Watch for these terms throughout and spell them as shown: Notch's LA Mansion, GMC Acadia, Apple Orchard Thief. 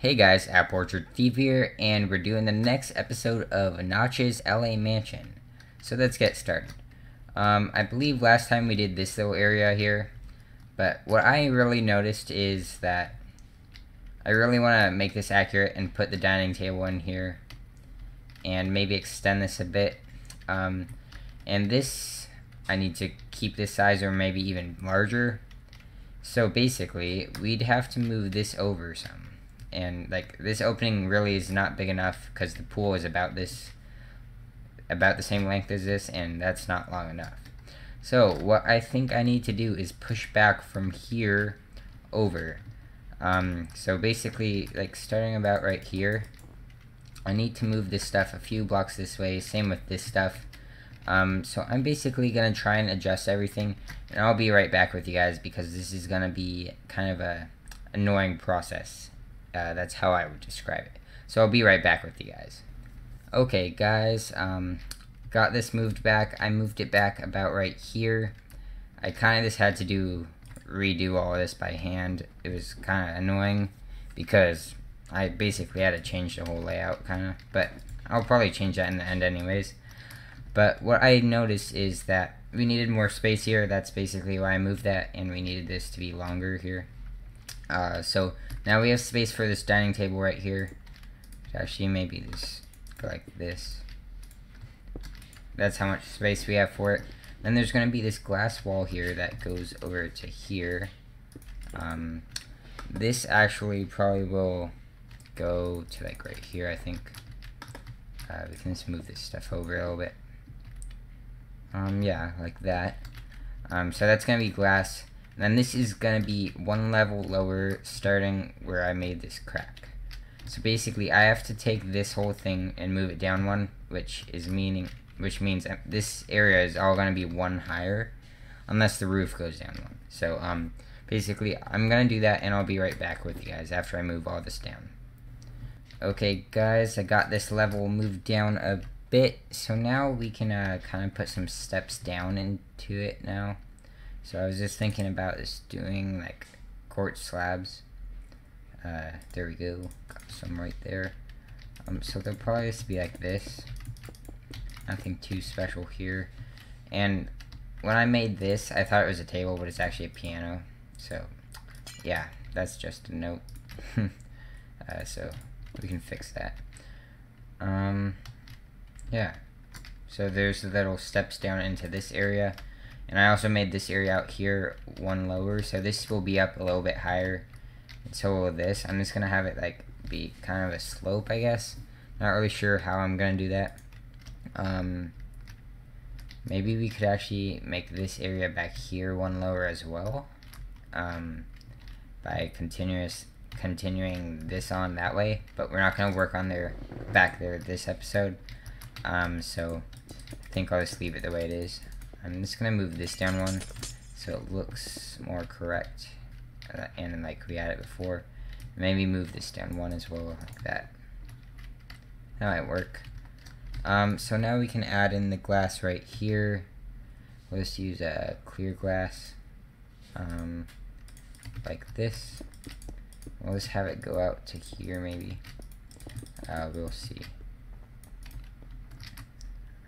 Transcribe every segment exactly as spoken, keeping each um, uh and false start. Hey guys, Apple Orchard Thief here, and we're doing the next episode of Notch's L A Mansion. So let's get started. Um, I believe last time we did this little area here, but what I really noticed is that I really want to make this accurate and put the dining table in here, and maybe extend this a bit. Um, and this, I need to keep this size or maybe even larger. So basically, we'd have to move this over some. And like this opening really is not big enough because the pool is about this about the same length as this, and that's not long enough. So what I think I need to do is push back from here over, um, so basically like starting about right here, I need to move this stuff a few blocks this way, same with this stuff. Um, so I'm basically gonna try and adjust everything, and I'll be right back with you guys because this is gonna be kind of a annoying process. Uh, that's how I would describe it. So I'll be right back with you guys. Okay guys, um, got this moved back. I moved it back about right here. I kind of just had to do redo all of this by hand. It was kind of annoying because I basically had to change the whole layout kind of, but I'll probably change that in the end anyways. But what I noticed is that we needed more space here. That's basically why I moved that, and we needed this to be longer here. Uh, so now we have space for this dining table right here. Actually, maybe this like this. That's how much space we have for it. Then there's going to be this glass wall here that goes over to here. Um, this actually probably will go to like right here, I think. Uh, we can just move this stuff over a little bit. Um, yeah, like that. Um, so that's going to be glass. Then this is gonna be one level lower, starting where I made this crack. So basically, I have to take this whole thing and move it down one, which is meaning, which means this area is all gonna be one higher, unless the roof goes down one. So um, basically, I'm gonna do that, and I'll be right back with you guys after I move all this down. Okay, guys, I got this level moved down a bit, so now we can uh, kind of put some steps down into it now. So I was just thinking about this doing like quartz slabs. Uh, there we go, got some right there. Um, so they'll probably just be like this. Nothing too special here. And when I made this, I thought it was a table, but it's actually a piano. So yeah, that's just a note. uh, so we can fix that. Um, yeah. So there's the little steps down into this area. And I also made this area out here one lower, so this will be up a little bit higher. And so will this. I'm just gonna have it like be kind of a slope, I guess. Not really sure how I'm gonna do that. Um, maybe we could actually make this area back here one lower as well, um, by continuous continuing this on that way. But we're not gonna work on their back there this episode. Um, so I think I'll just leave it the way it is. I'm just gonna move this down one so it looks more correct, uh, and like we had it before. Maybe move this down one as well, like that. That might work. Um, so now we can add in the glass right here. We'll just use a uh, clear glass, um, like this. We'll just have it go out to here, maybe. Uh, we'll see.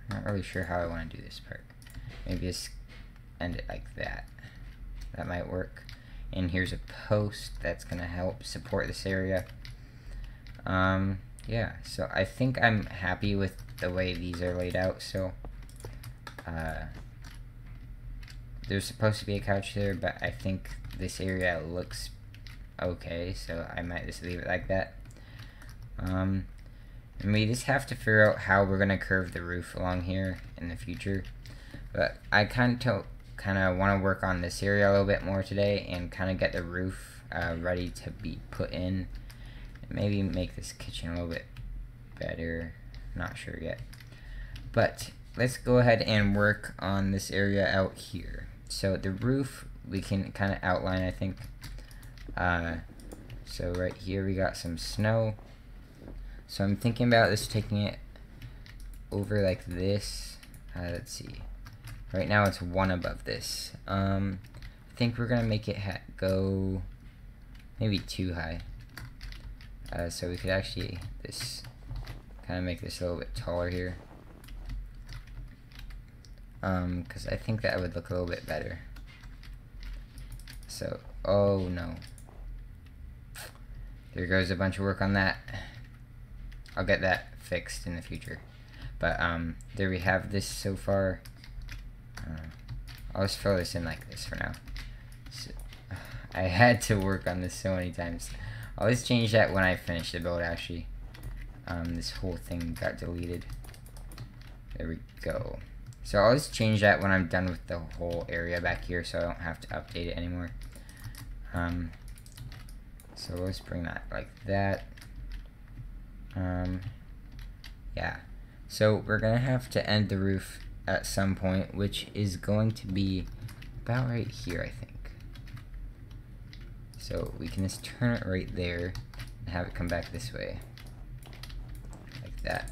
Not really sure how I want to do this part. Maybe just end it like that. That might work. And here's a post that's gonna help support this area. Um, yeah, so I think I'm happy with the way these are laid out. So uh, there's supposed to be a couch there, but I think this area looks okay, so I might just leave it like that. Um, and we just have to figure out how we're gonna curve the roof along here in the future. But I kind of kind of want to work on this area a little bit more today and kind of get the roof uh, ready to be put in. Maybe make this kitchen a little bit better. Not sure yet. But let's go ahead and work on this area out here. So the roof we can kind of outline, I think. Uh, so right here we got some snow. So I'm thinking about this taking it over like this. Uh, let's see. Right now it's one above this. Um, I think we're gonna make it ha go maybe too high. Uh, so we could actually this kind of make this a little bit taller here, um, because I think that would look a little bit better. So, oh no, there goes a bunch of work on that. I'll get that fixed in the future. But um, there we have this so far. Uh, I'll just fill this in like this for now. So, I had to work on this so many times. I'll just change that when I finish the build, actually. Um, this whole thing got deleted. There we go. So I'll just change that when I'm done with the whole area back here, so I don't have to update it anymore. Um, so let's bring that like that. Um, yeah. So we're gonna have to end the roof at some point, which is going to be about right here, I think. So we can just turn it right there and have it come back this way, like that.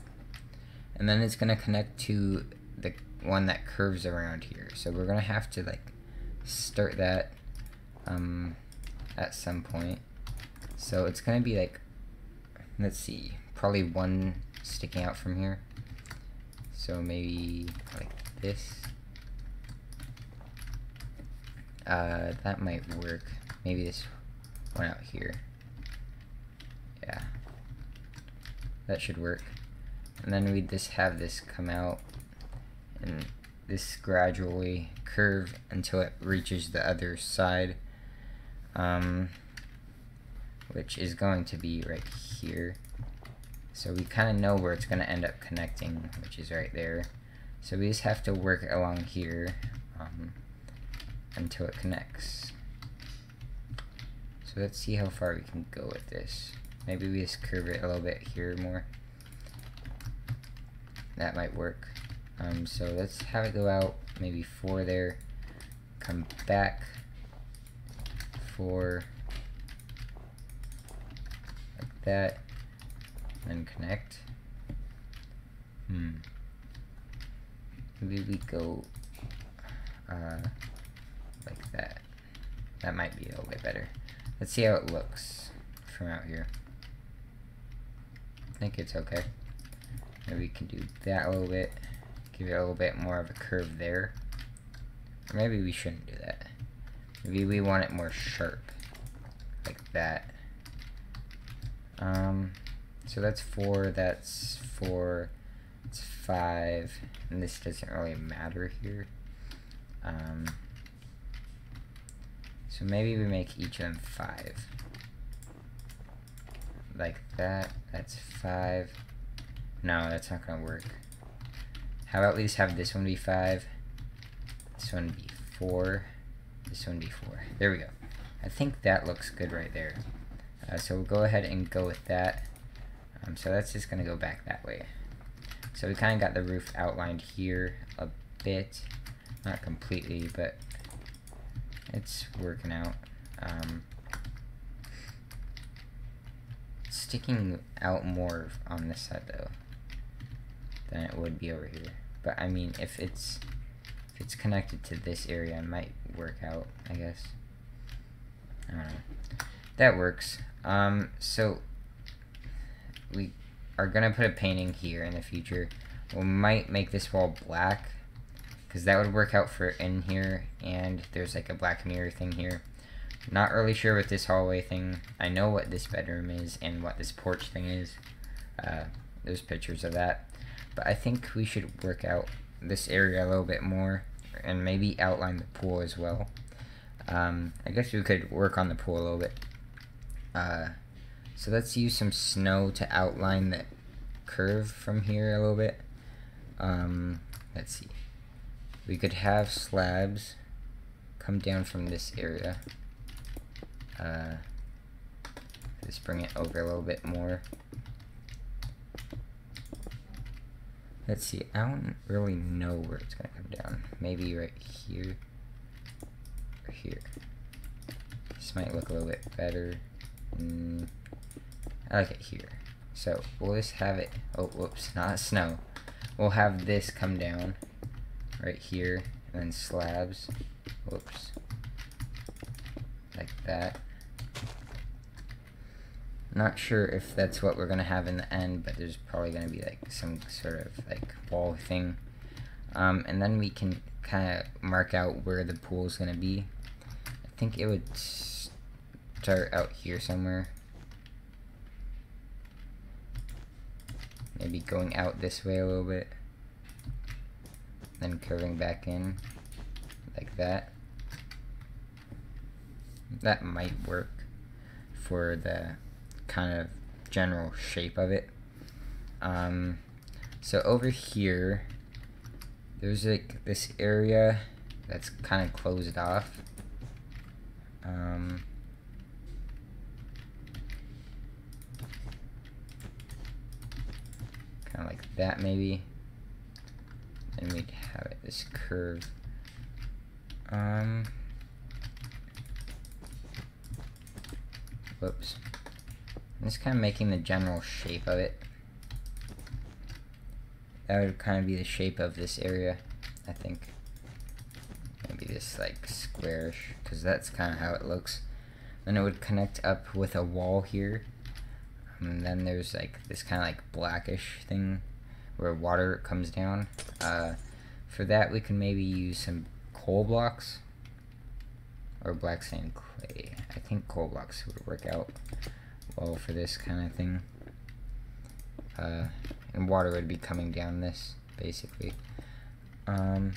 And then it's gonna connect to the one that curves around here. So we're gonna have to like start that um, at some point. So it's gonna be like, let's see, probably one sticking out from here. So maybe like this. Uh, that might work. Maybe this one out here. Yeah. That should work. And then we just have this come out and this gradually curve until it reaches the other side. Um, which is going to be right here. So we kind of know where it's going to end up connecting, which is right there. So we just have to work along here um, until it connects. So let's see how far we can go with this. Maybe we just curve it a little bit here more. That might work. Um, so let's have it go out maybe four there. Come back. Four. Like that. And connect. Hmm. Maybe we go uh, like that. That might be a little bit better. Let's see how it looks from out here. I think it's okay. Maybe we can do that a little bit. Give it a little bit more of a curve there. Or maybe we shouldn't do that. Maybe we want it more sharp. Like that. Um, so that's four, that's four, it's five. And this doesn't really matter here. Um... So maybe we make each of them five. Like that, that's five. No, that's not gonna work. How about we just have this one be five, this one be four, this one be four. There we go. I think that looks good right there. Uh, so we'll go ahead and go with that. Um, so that's just gonna go back that way. So we kinda got the roof outlined here a bit. Not completely, but it's working out. Um, sticking out more on this side though than it would be over here. But I mean, if it's if it's connected to this area, it might work out, I guess. I don't know. That works. Um, so we are gonna put a painting here in the future. We might make this wall black, because that would work out for in here, and there's like a black mirror thing here. Not really sure what this hallway thing. I know what this bedroom is and what this porch thing is. Uh, there's pictures of that. But I think we should work out this area a little bit more, and maybe outline the pool as well. Um, I guess we could work on the pool a little bit. Uh, so let's use some snow to outline the curve from here a little bit. Um, let's see. We could have slabs come down from this area. Uh, just bring it over a little bit more. Let's see, I don't really know where it's gonna come down. Maybe right here, or here. This might look a little bit better. Mm, I like it here. So we'll just have it, oh whoops, not snow. We'll have this come down right here, and then slabs, whoops, like that. Not sure if that's what we're going to have in the end, but there's probably going to be like some sort of like wall thing. Um, and then we can kind of mark out where the pool's going to be. I think it would start out here somewhere. Maybe going out this way a little bit. Then curving back in like that. That might work for the kind of general shape of it. Um, so over here, there's like this area that's kind of closed off. Um, kind of like that maybe. And we'd have it this curve. Um, whoops. I'm just kind of making the general shape of it. That would kind of be the shape of this area, I think. Maybe this like squarish, because that's kind of how it looks. Then it would connect up with a wall here. And then there's like this kind of like blackish thing where water comes down. Uh, for that we can maybe use some coal blocks or black sand clay. I think coal blocks would work out well for this kind of thing. Uh, and water would be coming down this basically. Um,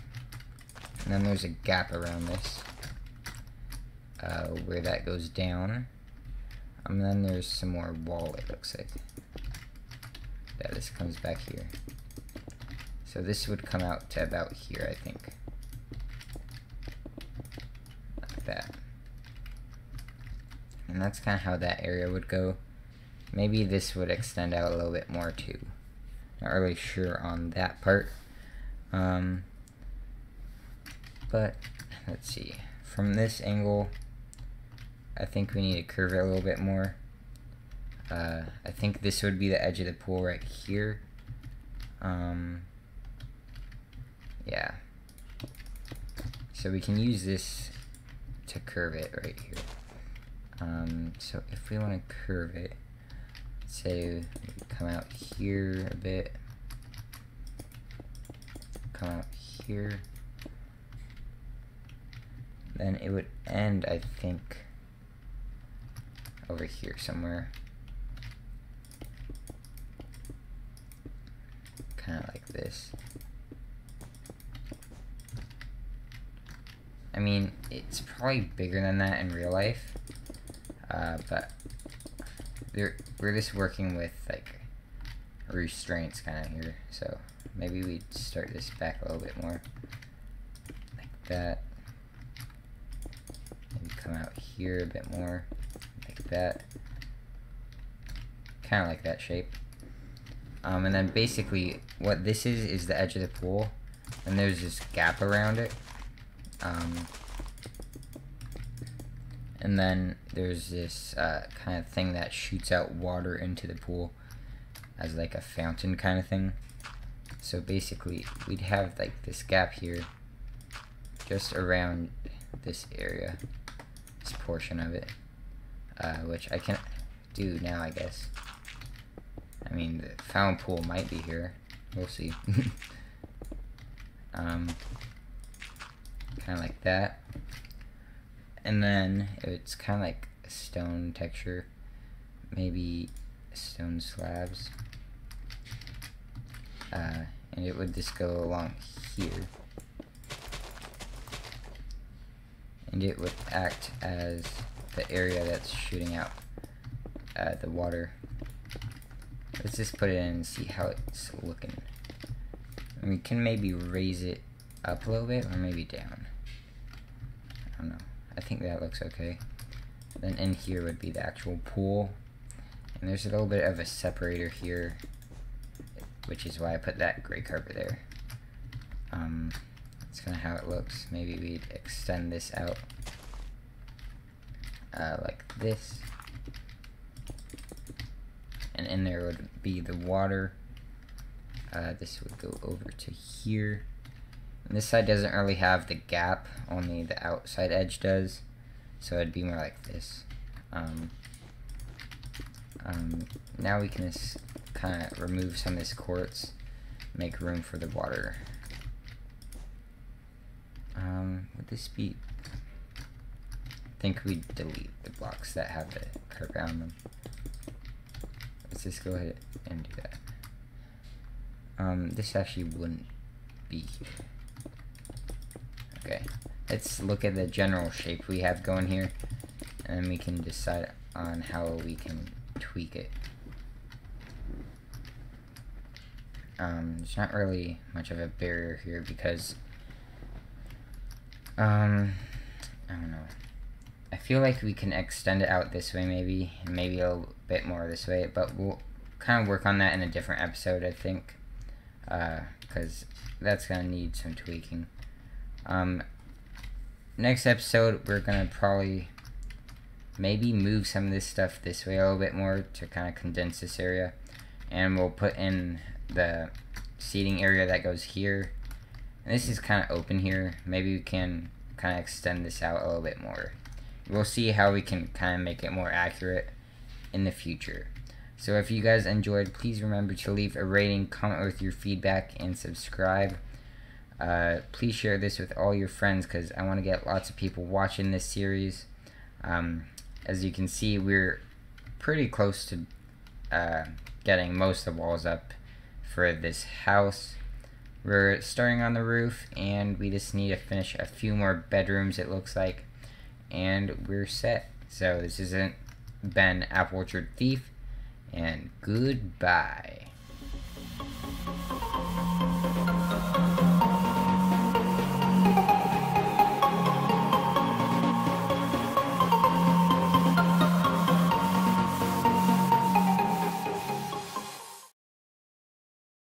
and then there's a gap around this uh, where that goes down. And then there's some more wall, it looks like. Yeah, this comes back here. So this would come out to about here, I think. Like that. And that's kind of how that area would go. Maybe this would extend out a little bit more too. Not really sure on that part. Um, but, let's see. From this angle, I think we need to curve it a little bit more. Uh, I think this would be the edge of the pool right here. Um... Yeah. So we can use this to curve it right here. Um, so if we want to curve it, say we come out here a bit, come out here, then it would end, I think, over here somewhere. Kind of like this. I mean, it's probably bigger than that in real life, uh, but we're just working with, like, restraints kind of here, so maybe we start this back a little bit more, like that, and come out here a bit more, like that, kind of like that shape, um, and then basically what this is is the edge of the pool, and there's this gap around it. Um, and then there's this uh, kind of thing that shoots out water into the pool as like a fountain kind of thing. So basically we'd have like this gap here just around this area, this portion of it, uh, which I can do now, I guess. I mean, the fountain pool might be here, we'll see. um, Kind of like that, and then it's kind of like a stone texture, maybe stone slabs, uh, and it would just go along here, and it would act as the area that's shooting out uh, the water. Let's just put it in and see how it's looking, and we can maybe raise it up a little bit, or maybe down. I don't know. I think that looks okay. Then in here would be the actual pool. And there's a little bit of a separator here, which is why I put that gray carpet there. Um, that's kind of how it looks. Maybe we'd extend this out uh, like this. And in there would be the water. Uh, this would go over to here. This side doesn't really have the gap, only the outside edge does, so it'd be more like this. Um, Um, now we can just kind of remove some of this quartz, make room for the water. Um, would this be... I think we delete the blocks that have the curve on them. Let's just go ahead and do that. Um, this actually wouldn't be... Okay, let's look at the general shape we have going here, and we can decide on how we can tweak it. Um, there's not really much of a barrier here because, um, I don't know. I feel like we can extend it out this way maybe, and maybe a little bit more this way, but we'll kind of work on that in a different episode, I think, uh, because that's going to need some tweaking. Um, next episode, we're going to probably... maybe move some of this stuff this way a little bit more to kind of condense this area, and we'll put in the seating area that goes here, and this is kind of open here. Maybe we can kind of extend this out a little bit more. We'll see how we can kind of make it more accurate in the future. So if you guys enjoyed, please remember to leave a rating, comment with your feedback, and subscribe. Uh, please share this with all your friends because I want to get lots of people watching this series. um, As you can see, we're pretty close to uh, getting most of the walls up for this house. We're starting on the roof, and we just need to finish a few more bedrooms, it looks like, and we're set. So this isn't Ben, Apple Orchard Thief, and goodbye.